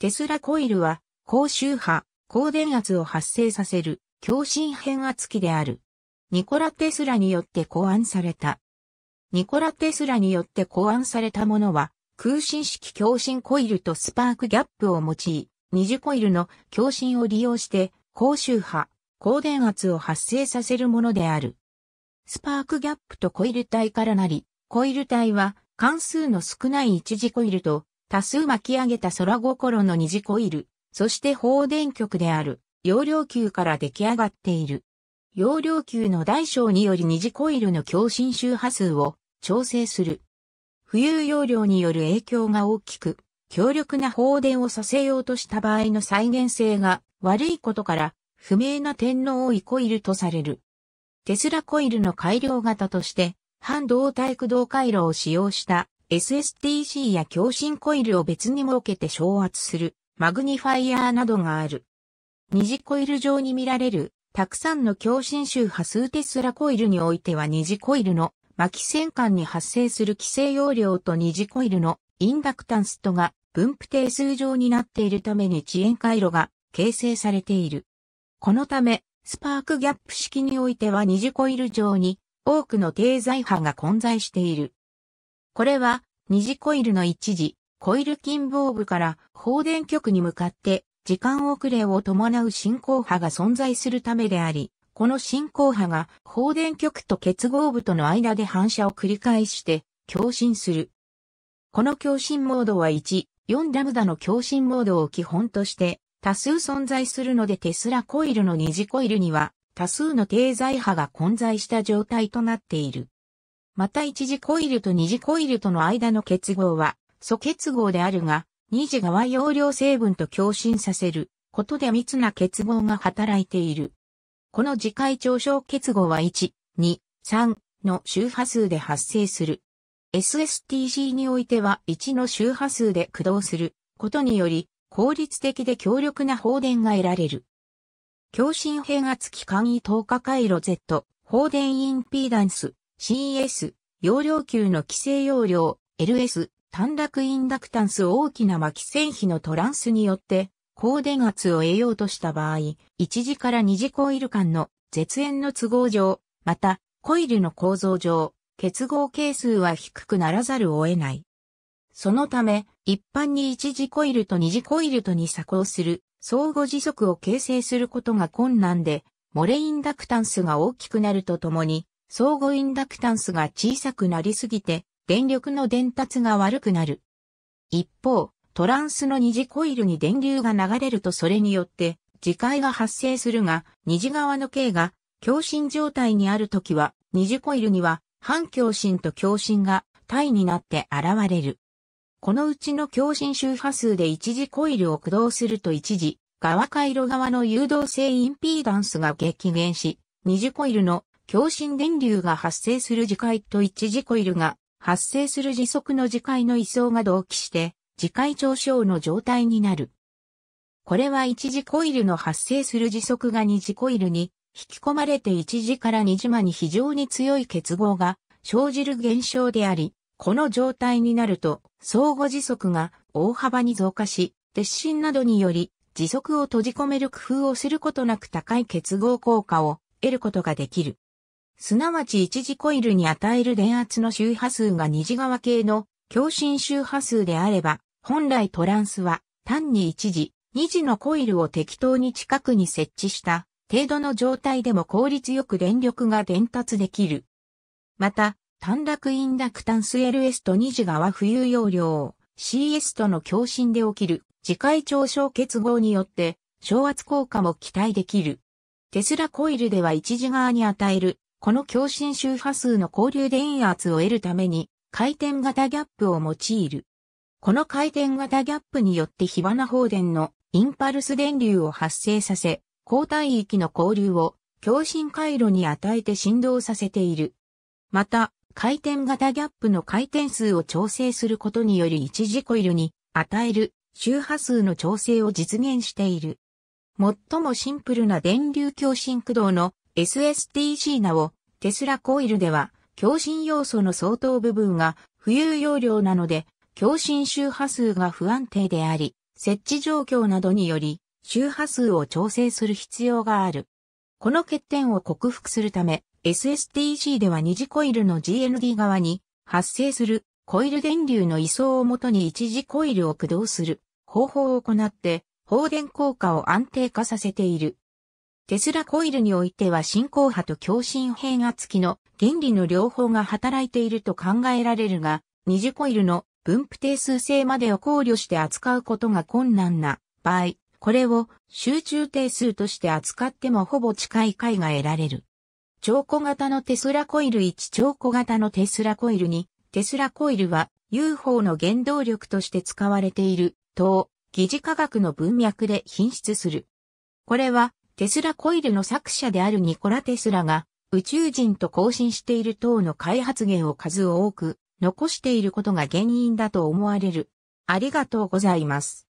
テスラコイルは、高周波、高電圧を発生させる、共振変圧器である。ニコラ・テスラによって考案された。ニコラ・テスラによって考案されたものは、空振式共振コイルとスパークギャップを用い、二次コイルの共振を利用して、高周波、高電圧を発生させるものである。スパークギャップとコイル体からなり、コイル体は関数の少ない一次コイルと多数巻き上げた空心の二次コイル、そして放電極である容量球から出来上がっている。容量球の大小により二次コイルの共振周波数を調整する。浮遊容量による影響が大きく、強力な放電をさせようとした場合の再現性が悪いことから、不明な点の多いコイルとされる。テスラコイルの改良型として、半導体駆動回路を使用した SSTC や共振コイルを別に設けて昇圧するマグニファイアーなどがある。二次コイル上に見られるたくさんの共振周波数テスラコイルにおいては二次コイルの巻き線間に発生する規制容量と二次コイルのインダクタンスとが分布定数上になっているために遅延回路が形成されている。このため、スパークギャップ式においては二次コイル上に多くの低材波が混在している。これは二次コイルの一次、コイル近傍部から放電極に向かって時間遅れを伴う進行波が存在するためであり、この進行波が放電極と結合部との間で反射を繰り返して共振する。この共振モードは1、4ラムダの共振モードを基本として、多数存在するのでテスラコイルの二次コイルには多数の低材波が混在した状態となっている。また一次コイルと二次コイルとの間の結合は素結合であるが二次側容量成分と共振させることで密な結合が働いている。この次回調小結合は1、2、3の周波数で発生する。SSTC においては1の周波数で駆動することにより効率的で強力な放電が得られる。共振変圧器簡易透過回路 Z、放電インピーダンス、CS、容量級の規制容量、LS、短絡インダクタンス大きな巻線比のトランスによって、高電圧を得ようとした場合、一次から二次コイル間の絶縁の都合上、また、コイルの構造上、結合係数は低くならざるを得ない。そのため、一般に一次コイルと二次コイルとに鎖交する相互磁束を形成することが困難で、漏れインダクタンスが大きくなるとともに、相互インダクタンスが小さくなりすぎて、電力の伝達が悪くなる。一方、トランスの二次コイルに電流が流れるとそれによって、磁界が発生するが、二次側の径が共振状態にあるときは、二次コイルには反共振と共振が対になって現れる。このうちの共振周波数で一次コイルを駆動すると一次側回路側の誘導性インピーダンスが激減し、二次コイルの共振電流が発生する磁界と一次コイルが発生する磁束の磁界の位相が同期して、磁界調小の状態になる。これは一次コイルの発生する磁束が二次コイルに引き込まれて一次から二次まに非常に強い結合が生じる現象であり、この状態になると、相互磁束が大幅に増加し、鉄心などにより、磁束を閉じ込める工夫をすることなく高い結合効果を得ることができる。すなわち一次コイルに与える電圧の周波数が二次側系の共振周波数であれば、本来トランスは単に一次、二次のコイルを適当に近くに設置した程度の状態でも効率よく電力が伝達できる。また、短絡インダクタンス LS と二次側浮遊容量 CS との共振で起きる磁界調小結合によって昇圧効果も期待できる。テスラコイルでは一次側に与えるこの共振周波数の交流電圧を得るために回転型ギャップを用いる。この回転型ギャップによって火花放電のインパルス電流を発生させ、高帯域の交流を共振回路に与えて振動させている。また、回転型ギャップの回転数を調整することにより一次コイルに与える周波数の調整を実現している。最もシンプルな電流共振駆動の SSTC なお、テスラコイルでは共振要素の相当部分が浮遊容量なので共振周波数が不安定であり、設置状況などにより周波数を調整する必要がある。この欠点を克服するため、SSTC では二次コイルの GND 側に発生するコイル電流の位相をもとに一次コイルを駆動する方法を行って放電効果を安定化させている。テスラコイルにおいては進行波と共振変圧器の原理の両方が働いていると考えられるが、二次コイルの分布定数性までを考慮して扱うことが困難な場合、これを集中定数として扱ってもほぼ近い解が得られる。超弧型のテスラコイル1、超弧型のテスラコイル2、テスラコイルは UFO の原動力として使われている等、疑似科学の文脈で頻出する。これはテスラコイルの作者であるニコラ・テスラが宇宙人と交信している等の開発源を数多く残していることが原因だと思われる。ありがとうございます。